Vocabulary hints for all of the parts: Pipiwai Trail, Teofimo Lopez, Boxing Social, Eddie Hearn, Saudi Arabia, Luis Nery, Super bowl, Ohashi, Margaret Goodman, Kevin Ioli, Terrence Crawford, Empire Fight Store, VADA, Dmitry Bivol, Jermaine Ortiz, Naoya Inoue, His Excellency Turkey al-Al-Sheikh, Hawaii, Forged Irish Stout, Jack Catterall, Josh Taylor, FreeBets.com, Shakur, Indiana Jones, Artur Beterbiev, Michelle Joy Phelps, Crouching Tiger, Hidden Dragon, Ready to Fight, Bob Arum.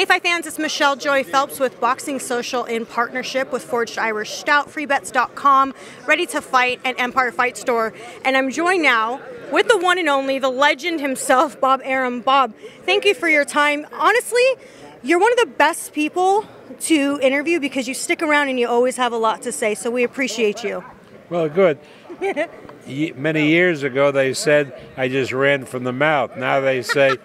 Hey, Fight fans, it's Michelle Joy Phelps with Boxing Social in partnership with Forged Irish Stout, FreeBets.com, Ready to Fight, and Empire Fight Store. And I'm joined now with the one and only, the legend himself, Bob Arum. Bob, thank you for your time. Honestly, you're one of the best people to interview because you stick around and you always have a lot to say, so we appreciate you. Well, good. Many years ago, they said, I just ran from the mouth. Now they say,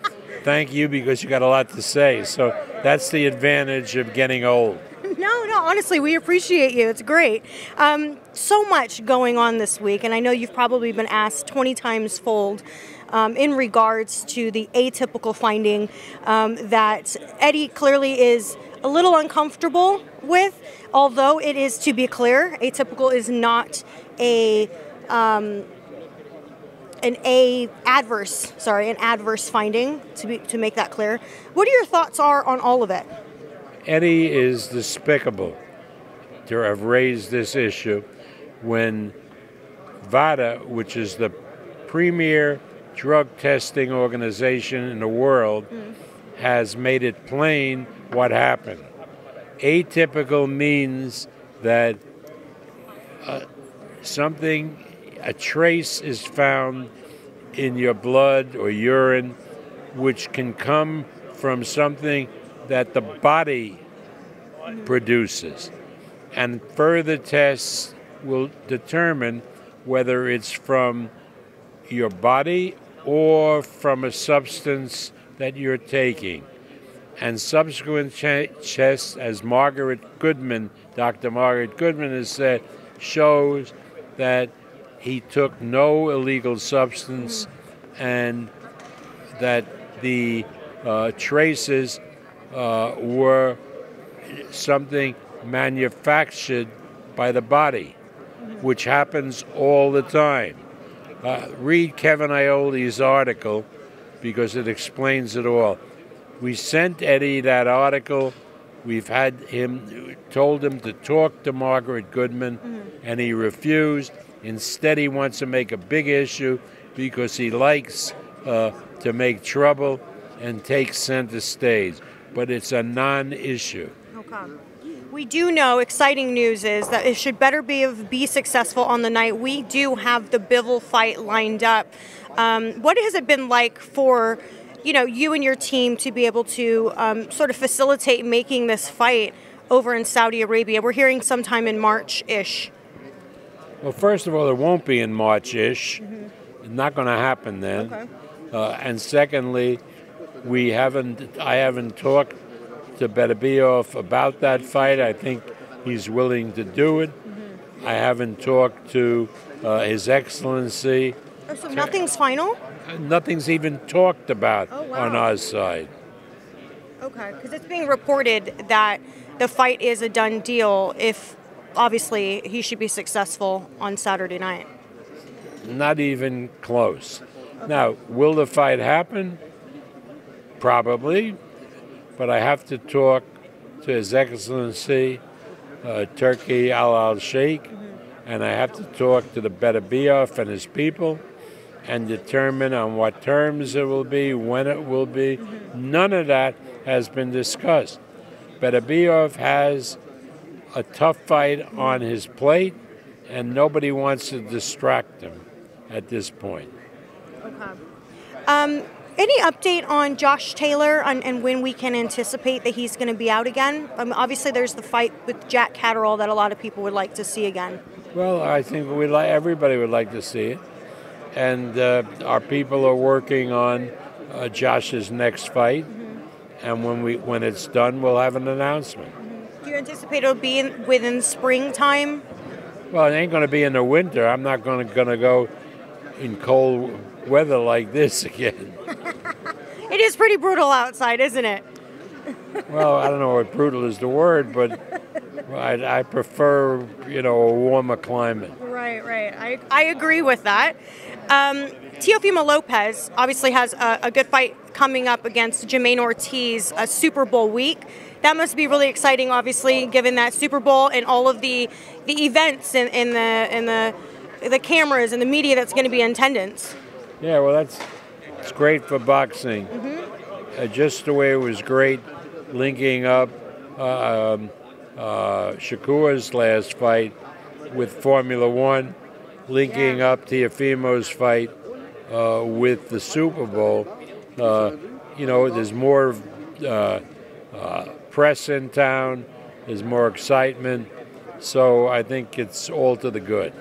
thank you because you got a lot to say. So that's the advantage of getting old. No, honestly, we appreciate you. It's great. So much going on this week, and I know you've probably been asked 20 times fold in regards to the atypical finding that Eddie clearly is a little uncomfortable with, although it is, to be clear, atypical is not a... an adverse finding, to make that clear. What are your thoughts are on all of it? Eddie is despicable to have raised this issue when VADA, which is the premier drug testing organization in the world, has made it plain what happened. Atypical means that something, a trace is found in your blood or urine, which can come from something that the body produces. And further tests will determine whether it's from your body or from a substance that you're taking. And subsequent tests, as Margaret Goodman, Dr. Margaret Goodman has said, shows that he took no illegal substance and that the traces were something manufactured by the body, which happens all the time. Read Kevin Ioli's article because it explains it all. We sent Eddie that article. We've had him, told him to talk to Margaret Goodman, and he refused. Instead, he wants to make a big issue because he likes to make trouble and take center stage. But it's a non-issue. Okay. We do know, exciting news is that it should better be successful on the night. We do have the Bivol fight lined up. What has it been like for you and your team to be able to sort of facilitate making this fight over in Saudi Arabia? We're hearing sometime in March-ish. Well, first of all, it won't be in March-ish. It's not going to happen then. Okay. And secondly, I haven't talked to Beterbiev about that fight. I think he's willing to do it. I haven't talked to His Excellency. Oh, so nothing's final? Nothing's even talked about on our side. Okay, because it's being reported that the fight is a done deal if... Obviously, he should be successful on Saturday night. Not even close. Okay. Now, will the fight happen? Probably. But I have to talk to His Excellency Turkey al-Al-Sheikh, and I have to talk to the Beterbiev and his people and determine on what terms it will be, when it will be. None of that has been discussed. Beterbiev has a tough fight on his plate, and nobody wants to distract him at this point. Okay. Any update on Josh Taylor and when we can anticipate that he's going to be out again? Obviously, there's the fight with Jack Catterall that a lot of people would like to see again. Well, I think everybody would like to see it, and our people are working on Josh's next fight, and when it's done, we'll have an announcement. Do you anticipate it'll be within springtime? Well, it ain't going to be in the winter. I'm not going to go in cold weather like this again. It is pretty brutal outside, isn't it? Well, I don't know what brutal is the word, but I prefer, a warmer climate. Right. I agree with that. Teofimo Lopez obviously has a good fight coming up against Jermaine Ortiz Super Bowl week. That must be really exciting, obviously, given that Super Bowl and all of the events and the cameras and the media that's going to be in attendance. Yeah, well, it's great for boxing. Just the way it was great linking up Shakur's last fight with Formula One, linking up Teofimo's fight with the Super Bowl. You know, there's more press in town, there's more excitement, so I think it's all to the good.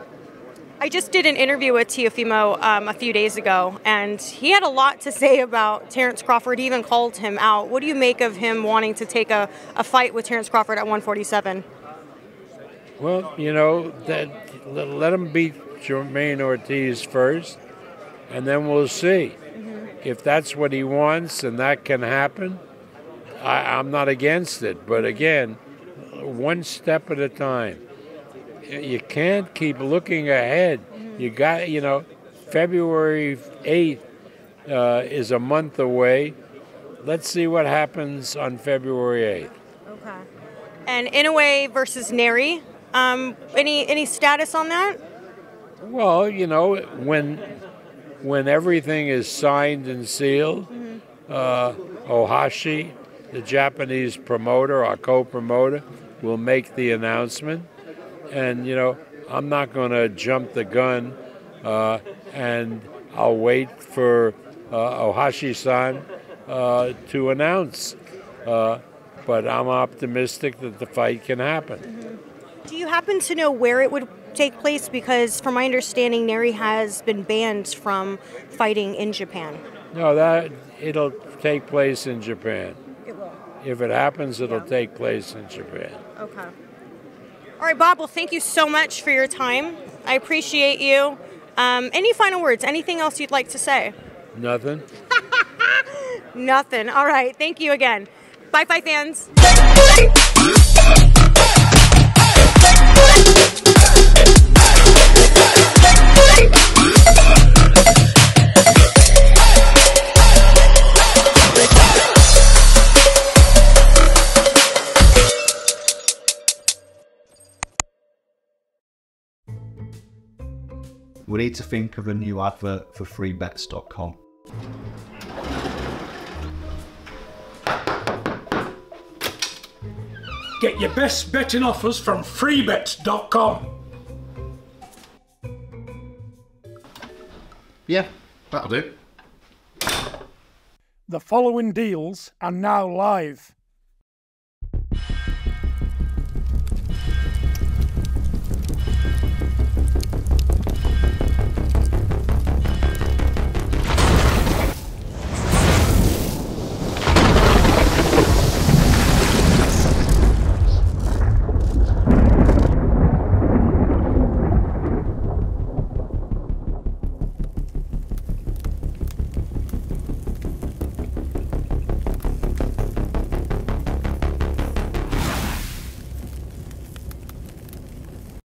I just did an interview with Teofimo a few days ago, and he had a lot to say about Terrence Crawford. He even called him out. What do you make of him wanting to take a fight with Terrence Crawford at 147? Well, you know, let him beat Jermaine Ortiz first, and then we'll see. If that's what he wants and that can happen, I'm not against it. But again, one step at a time. You can't keep looking ahead. You got, you know, February 8th is a month away. Let's see what happens on February 8th. Okay. And Inoue versus Nery, any status on that? Well, you know, when everything is signed and sealed, Ohashi, the Japanese promoter, our co-promoter, will make the announcement. And, you know, I'm not going to jump the gun, and I'll wait for Ohashi-san to announce. But I'm optimistic that the fight can happen. Do you happen to know where it would take place? Because from my understanding, Nery has been banned from fighting in Japan. No, that it'll take place in Japan. It will. If it happens, it'll take place in Japan. Okay. All right, Bob, well, thank you so much for your time. I appreciate you. Any final words? Anything else you'd like to say? Nothing. Nothing. All right, thank you again. Bye, bye, fans. We need to think of a new advert for FreeBets.com. Get your best betting offers from FreeBets.com. Yeah, that'll do. The following deals are now live.